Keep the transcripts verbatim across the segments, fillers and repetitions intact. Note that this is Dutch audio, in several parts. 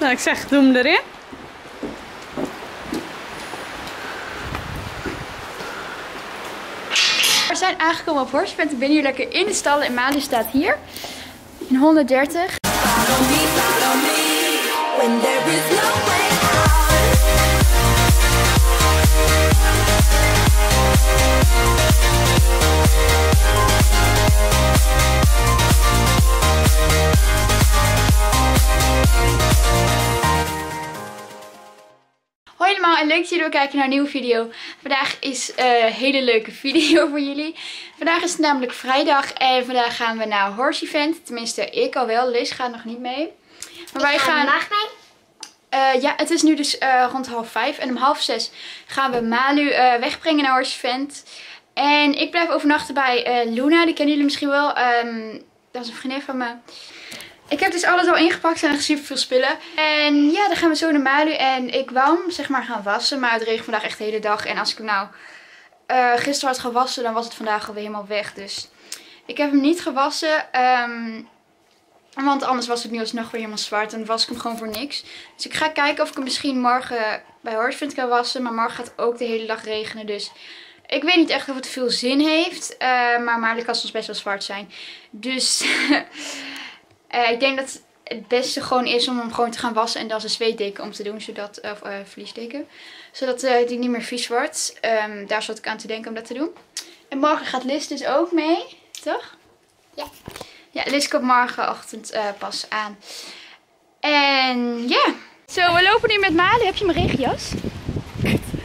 Nou, ik zeg, doe hem erin. We zijn aangekomen op HorseEvent. Ik ben hier lekker in de stallen en Maluu staat hier. In honderddertig. Hoi allemaal en leuk dat jullie weer kijken naar een nieuwe video. Vandaag is een uh, hele leuke video voor jullie. Vandaag is het namelijk vrijdag en vandaag gaan we naar HorseEvent. Tenminste, ik al wel. Liz gaat nog niet mee. Maar ik wij gaan vandaag mee. Uh, ja, het is nu dus uh, rond half vijf en om half zes gaan we Maluu uh, wegbrengen naar HorseEvent. En ik blijf overnachten bij uh, Luna, die kennen jullie misschien wel. Um, dat is een vriendin van me. Ik heb dus alles al ingepakt, zijn er super veel spullen. En ja, dan gaan we zo naar Maluu en ik wou hem zeg maar gaan wassen. Maar het regent vandaag echt de hele dag. En als ik hem nou uh, gisteren had gewassen, dan was het vandaag alweer helemaal weg. Dus ik heb hem niet gewassen. Um, want anders was het nu alsnog weer helemaal zwart. En dan was ik hem gewoon voor niks. Dus ik ga kijken of ik hem misschien morgen bij HorseEvent kan wassen. Maar morgen gaat ook de hele dag regenen. Dus ik weet niet echt of het veel zin heeft. Uh, maar Maluu kan soms best wel zwart zijn. Dus... Uh, ik denk dat het beste gewoon is om hem gewoon te gaan wassen en dan zijn zweetdeken om te doen, zodat, of uh, vliesdeken, zodat uh, die niet meer vies wordt. Um, daar zat ik aan te denken om dat te doen. En morgen gaat Liz dus ook mee, toch? Ja. Ja, Liz komt morgenochtend uh, pas aan. En ja. Yeah. Zo, so, we lopen nu met Maluu. Heb je mijn regenjas?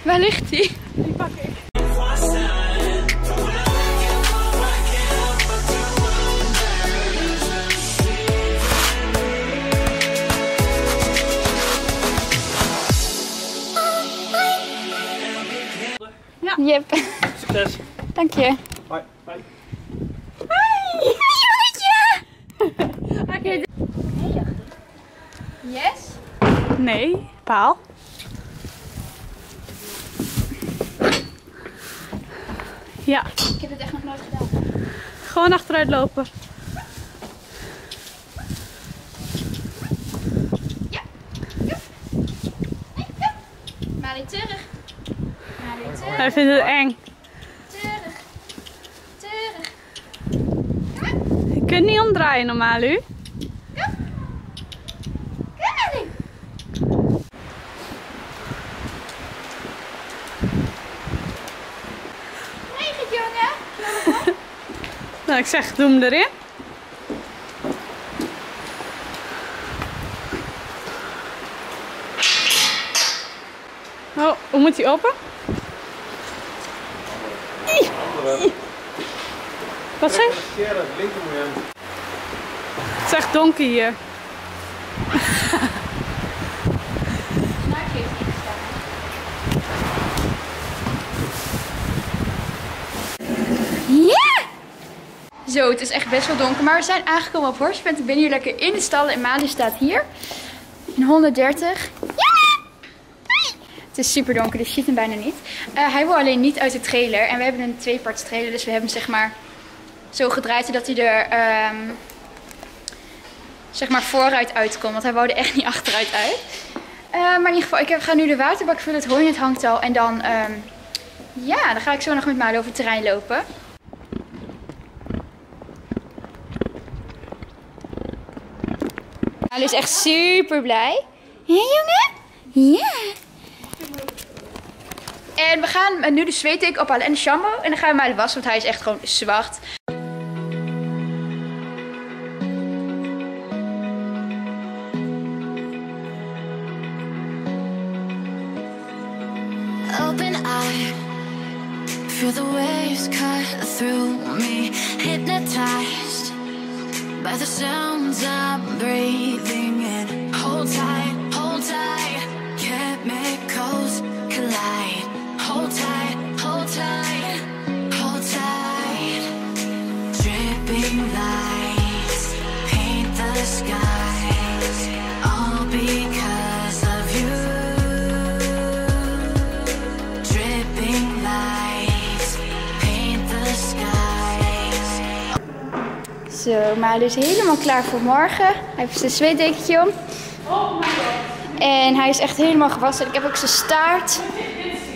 Waar ligt die? Die pak ik. Yep. Succes. Dank je. Hoi. Hoi. Hoi. Jongetje. Oké. Okay. Yes? Nee. Paal. Ja. Ik heb het echt nog nooit gedaan. Gewoon achteruit lopen. Ja. Ja. Nee, ja. Maar niet terug. Hij vindt het eng. Tuurig. Tuurig. Ja. Je kunt niet omdraaien normaal, u. Ja. Ja. Regent, jongen. Nou, ik zeg, doe hem erin. Oh, hoe moet hij open? Wat zijn? Het is echt donker hier. Ja! Zo, het is echt best wel donker, maar we zijn aangekomen op HorseEvent. Ik ben hier lekker in de stallen en Maluu staat hier. In honderddertig. Het is super donker, dus je ziet hem bijna niet. Uh, hij wil alleen niet uit de trailer. En we hebben een twee-parts trailer, dus we hebben hem zeg maar zo gedraaid zodat hij er um, zeg maar vooruit uitkomt. Want hij wou er echt niet achteruit uit. Uh, maar in ieder geval, ik ga nu de waterbak vullen, het hooi in het hangt al. En dan, um, ja, dan ga ik zo nog met Maluu over het terrein lopen. Maluu is echt super blij. Hé jongen? Ja. En we gaan nu de zweetdek ophalen en de shampoo. En dan gaan we Maluu wassen, want hij is echt gewoon zwart. Open eye, feel the waves cut through me. Hypnotized by the sounds I'm breathing in. Hold tight, hold tight, chemicals collide. Hold tight, hold tight, hold tight. Dripping lights paint the skies, all because of you. Dripping lights paint the skies. Zo, Maluu is helemaal klaar voor morgen. Hij heeft zijn zweetdekentje om. En hij is echt helemaal gewassen. Ik heb ook zijn staart.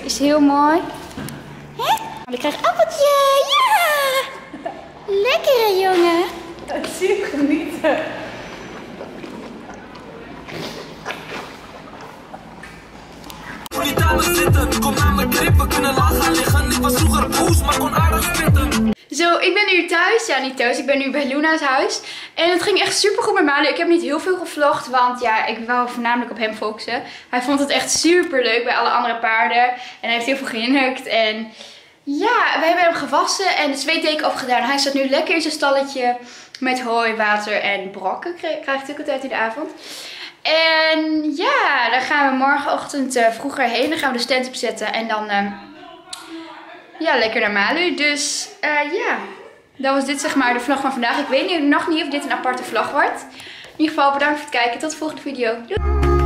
Is heel mooi. Hè? Ik krijg een appeltje. Ja! Lekker hè, jongen. Ik zie hem genieten. Kom naar mijn trippen, kunnen lachen liggen. Ik was vroeger boos, maar kon aardig spitten. Zo, ik ben nu thuis. Ja, niet thuis. Ik ben nu bij Luna's huis. En het ging echt super goed met Maluu. Ik heb niet heel veel gevlogd, want ja, ik wou voornamelijk op hem focussen. Hij vond het echt super leuk bij alle andere paarden. En hij heeft heel veel gehinnikt. En ja, wij hebben hem gewassen en de zweetdeken opgedaan. Hij staat nu lekker in zijn stalletje met hooi, water en brokken. Krijgt hij ook altijd in de avond. En ja, daar gaan we morgenochtend uh, vroeger heen. Dan gaan we de stand opzetten en dan uh, ja, lekker naar Maluu. Dus ja, uh, yeah. Dat was dit zeg maar de vlog van vandaag. Ik weet nog niet of dit een aparte vlog wordt. In ieder geval bedankt voor het kijken. Tot de volgende video. Doei!